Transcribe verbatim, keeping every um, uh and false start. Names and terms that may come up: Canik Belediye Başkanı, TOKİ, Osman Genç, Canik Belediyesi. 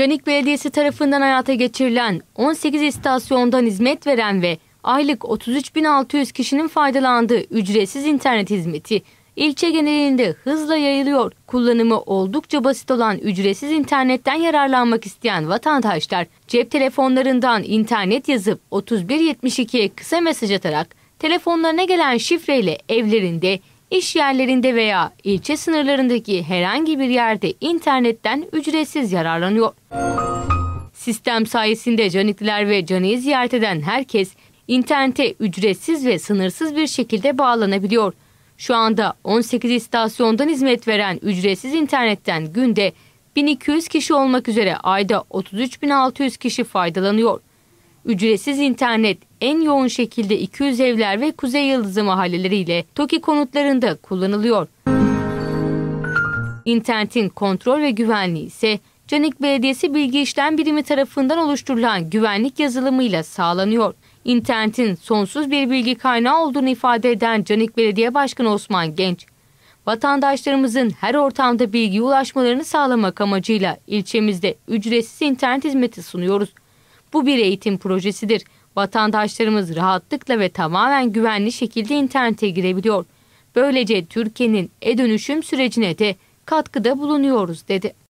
Canik Belediyesi tarafından hayata geçirilen on sekiz istasyondan hizmet veren ve aylık otuz üç bin altı yüz kişinin faydalandığı ücretsiz internet hizmeti ilçe genelinde hızla yayılıyor. Kullanımı oldukça basit olan ücretsiz internetten yararlanmak isteyen vatandaşlar cep telefonlarından internet yazıp otuz bir yetmiş iki'ye kısa mesaj atarak telefonlarına gelen şifreyle evlerinde, iş yerlerinde veya ilçe sınırlarındaki herhangi bir yerde internetten ücretsiz yararlanıyor. Sistem sayesinde Canikliler ve Canik'i ziyaret eden herkes internete ücretsiz ve sınırsız bir şekilde bağlanabiliyor. Şu anda on sekiz istasyondan hizmet veren ücretsiz internetten günde bin iki yüz kişi olmak üzere ayda otuz üç bin altı yüz kişi faydalanıyor. Ücretsiz internet en yoğun şekilde iki yüz evler ve Kuzey Yıldızı mahalleleriyle TOKİ konutlarında kullanılıyor. İnternetin kontrol ve güvenliği ise Canik Belediyesi Bilgi İşlem Birimi tarafından oluşturulan güvenlik yazılımıyla sağlanıyor. İnternetin sonsuz bir bilgi kaynağı olduğunu ifade eden Canik Belediye Başkanı Osman Genç, vatandaşlarımızın her ortamda bilgiye ulaşmalarını sağlamak amacıyla ilçemizde ücretsiz internet hizmeti sunuyoruz. Bu bir eğitim projesidir. Vatandaşlarımız rahatlıkla ve tamamen güvenli şekilde internete girebiliyor. Böylece Türkiye'nin e-dönüşüm sürecine de katkıda bulunuyoruz dedi.